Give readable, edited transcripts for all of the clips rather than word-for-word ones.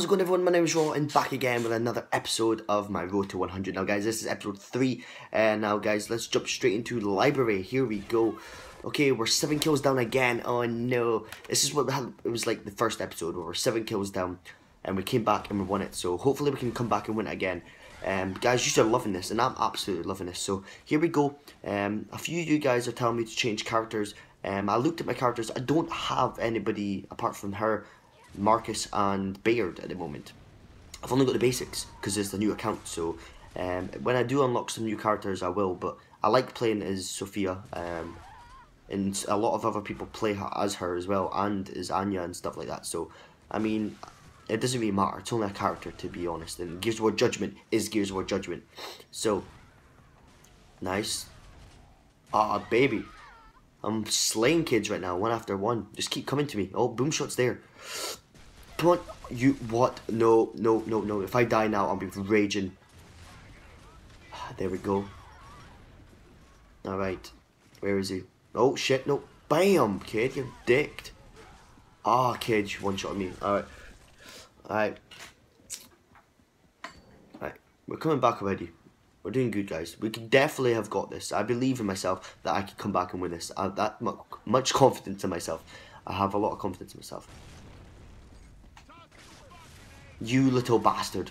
How's it going, everyone? My name is Rawr and back again with another episode of my Road to 100. Now guys, this is episode 3 and now guys, let's jump straight into the library. Here we go. Okay, we're 7 kills down again. Oh no, this is what it was like the first episode where we're 7 kills down and we came back and we won it. So hopefully we can come back and win it again. Guys, you started loving this and I'm absolutely loving this. So here we go. A few of you guys are telling me to change characters. I looked at my characters. I don't have anybody apart from her, Marcus and Baird at the moment. I've only got the basics because it's the new account, so when I do unlock some new characters I will, but I like playing as Sophia, and a lot of other people play as her as well, and as Anya and stuff like that, so I mean it doesn't really matter, it's only a character to be honest, and Gears of War Judgment is Gears of War Judgment. So nice. Ah, baby, I'm slaying kids right now, one after one. Just keep coming to me. Oh, boom shot's there. Come on, you, what? No, no, no, no. If I die now, I'll be raging. There we go. Alright. Where is he? Oh, shit, no. Bam, kid, you're dicked. Ah, kid, you one-shot me. Alright. Alright. Alright, we're coming back already. We're doing good, guys. We could definitely have got this. I believe in myself that I could come back and win this. I have that much confidence in myself. I have a lot of confidence in myself. You little bastard.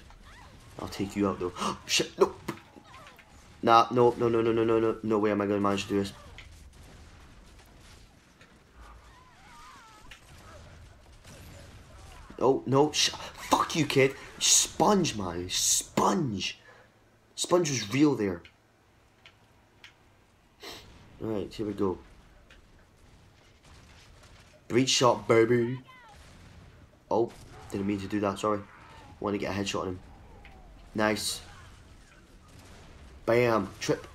I'll take you out, though. Shit, no. Nah, no, no, no, no, no, no, no. No way am I going to manage to do this. Oh, no. Fuck you, kid. Sponge, man. Sponge. Sponge was real there. Alright, here we go. Breach shot, baby. Oh, didn't mean to do that, sorry. Want to get a headshot on him. Nice. Bam, trip.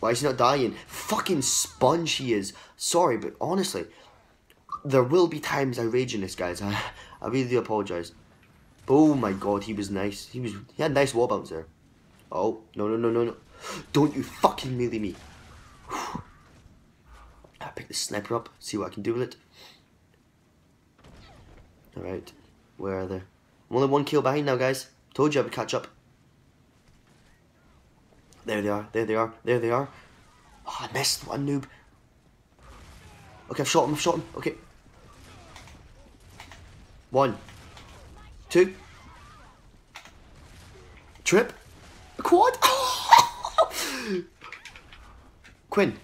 Why is he not dying? Fucking sponge he is. Sorry, but honestly, there will be times I rage in this, guys. I really do apologise. Oh my god, he was nice. He had a nice wall bounce there. Oh, no, no, no, no, no. Don't you fucking melee me. Whew. I pick the sniper up, see what I can do with it. Alright, where are they? I'm only 1 kill behind now, guys. Told you I would catch up. There they are, there they are, there they are. Oh, I missed, what a noob. Okay, I've shot him, okay. 1, 2. Trip. Quad. Quinn.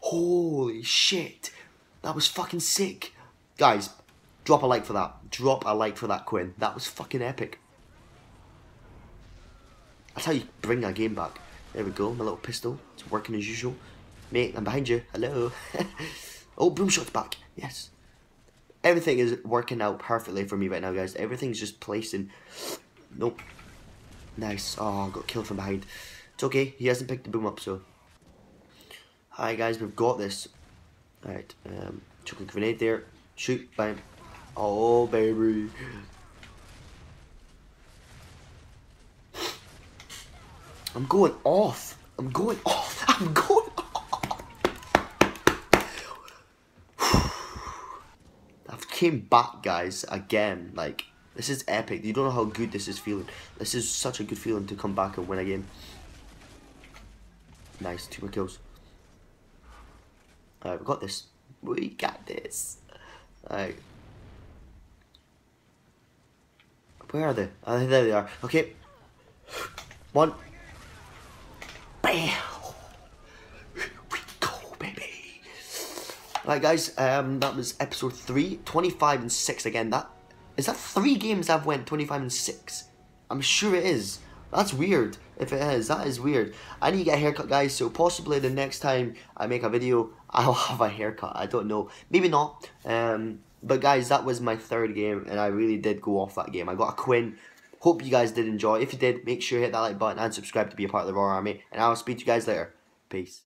Holy shit, that was fucking sick, guys. Drop a like for that. Drop a like for that, Quinn. That was fucking epic. That's how you bring that game back. There we go. My little pistol. It's working as usual, mate. I'm behind you. Hello. Oh, boomshot's back. Yes. Everything is working out perfectly for me right now, guys. Everything's just placed in... Nope. Nice. Oh, got killed from behind. It's okay. He hasn't picked the boom up, so... Alright, guys. We've got this. Alright. Chuck a grenade there. Shoot. Bam. Oh, baby. I'm going off. I'm going off. I'm going off. Came back, guys, again. Like, this is epic. You don't know how good this is feeling. This is such a good feeling to come back and win a game. Nice, 2 more kills. Alright, we got this. We got this. Alright. Where are they? Oh, there they are. Okay. 1. Bam! Alright guys, that was episode 3, 25 and 6 again. That is that 3 games I've went 25 and 6? I'm sure it is. That's weird. If it is, that is weird. I need to get a haircut, guys, so possibly the next time I make a video, I'll have a haircut. I don't know. Maybe not. But guys, that was my 3rd game, and I really did go off that game. I got a Quinn. Hope you guys did enjoy. If you did, make sure you hit that like button and subscribe to be a part of the Rawr Army. And I'll speak to you guys later. Peace.